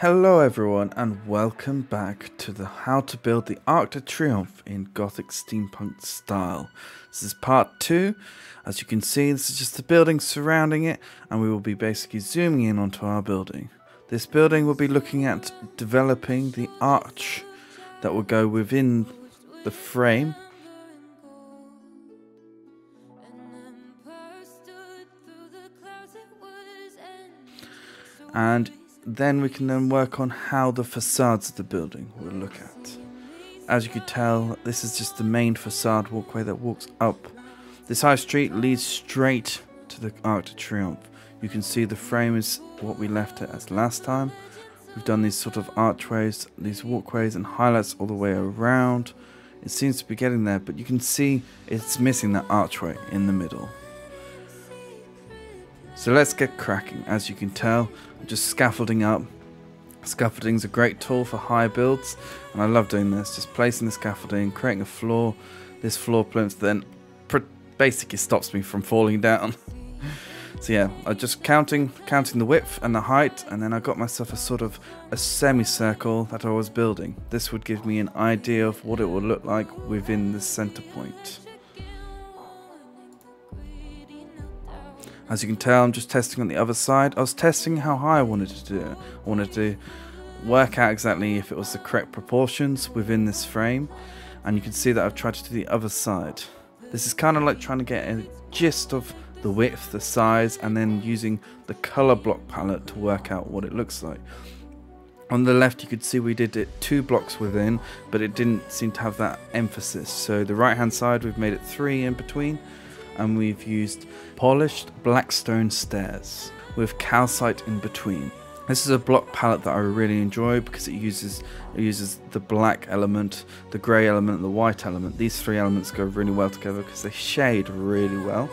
Hello everyone and welcome back to the how to build the Arc de Triomphe in Gothic steampunk style. This is part 2. As you can see, this is just the building surrounding it, and we will be basically zooming in onto our building. This building will be looking at developing the arch that will go within the frame. And then we can then work on how the facades of the building will look at. As you can tell, this is just the main facade walkway that walks up. This high street leads straight to the Arc de Triomphe. You can see the frame is what we left it as last time. We've done these sort of archways, these walkways and highlights all the way around. It seems to be getting there, but you can see it's missing that archway in the middle. So let's get cracking. As you can tell, I'm just scaffolding up. Scaffolding's a great tool for high builds, and I love doing this, just placing the scaffolding, creating a floor. This floor plinth then basically stops me from falling down. So yeah, I'm just counting the width and the height, and then I got myself a sort of a semicircle that I was building. This would give me an idea of what it will look like within the center point. As you can tell, I'm just testing on the other side. I was testing how high I wanted to do it. I wanted to work out exactly if it was the correct proportions within this frame. And you can see that I've tried to do the other side. This is kind of like trying to get a gist of the width, the size, and then using the color block palette to work out what it looks like. On the left, you could see we did it 2 blocks within, but it didn't seem to have that emphasis. So the right-hand side, we've made it 3 in between. And we've used polished blackstone stairs with calcite in between. This is a block palette that I really enjoy because it uses the black element, the grey element, and the white element. These 3 elements go really well together because they shade really well.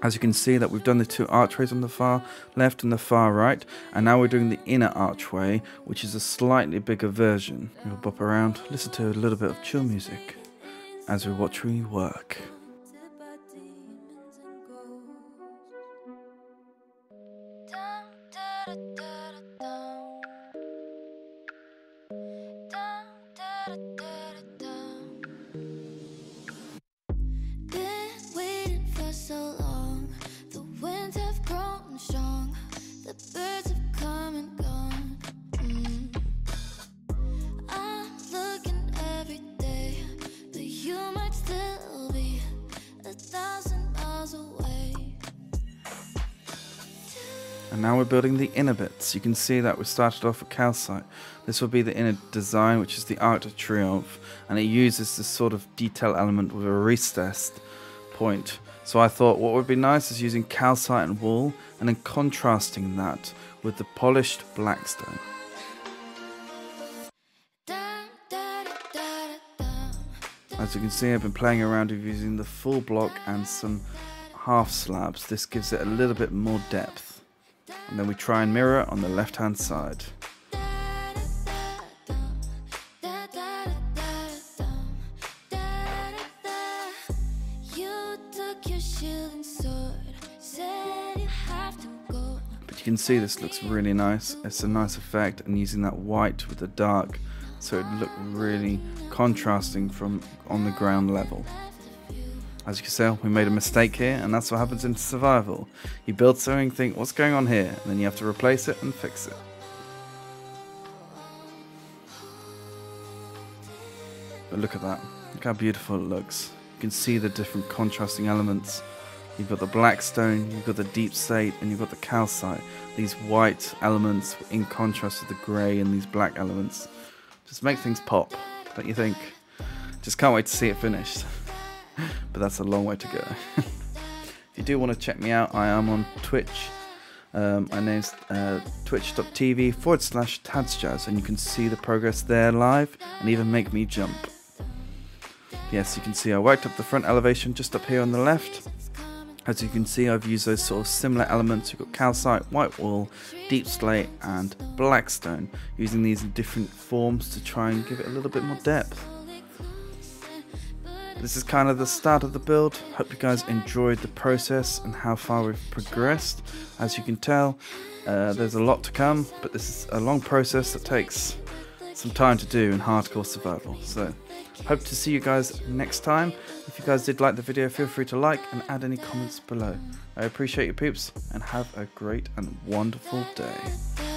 As you can see that we've done the 2 archways on the far left and the far right, and now we're doing the inner archway, which is a slightly bigger version. We'll bop around, listen to a little bit of chill music as we watch we work. And now we're building the inner bits. You can see that we started off with calcite. This will be the inner design, which is the Arc de Triomphe, and it uses this sort of detail element with a recessed point. So I thought what would be nice is using calcite and wool, and then contrasting that with the polished blackstone. As you can see, I've been playing around with using the full block and some half slabs. This gives it a little bit more depth. And then we try and mirror on the left hand side. But you can see this looks really nice. It's a nice effect, and using that white with the dark, so it looked really contrasting from on the ground level. As you can tell, we made a mistake here, and that's what happens in survival. You build something and think, what's going on here? And then you have to replace it and fix it. But look at that. Look how beautiful it looks. You can see the different contrasting elements. You've got the blackstone, you've got the deep slate, and you've got the calcite. These white elements in contrast with the grey and these black elements. Just make things pop, don't you think? Just can't wait to see it finished. But that's a long way to go. If you do want to check me out, I am on Twitch. My name's twitch.tv/TadzJaz, and you can see the progress there live and even make me jump. Yes, you can see I worked up the front elevation just up here on the left, As you can see, I've used those sort of similar elements. We've got calcite, white wall, deep slate and blackstone, using these in different forms to try and give it a little bit more depth. This is kind of the start of the build. Hope you guys enjoyed the process and how far we've progressed. As you can tell, there's a lot to come, but this is a long process that takes some time to do in hardcore survival. So hope to see you guys next time. If you guys did like the video, feel free to like and add any comments below. I appreciate your peeps and have a great and wonderful day.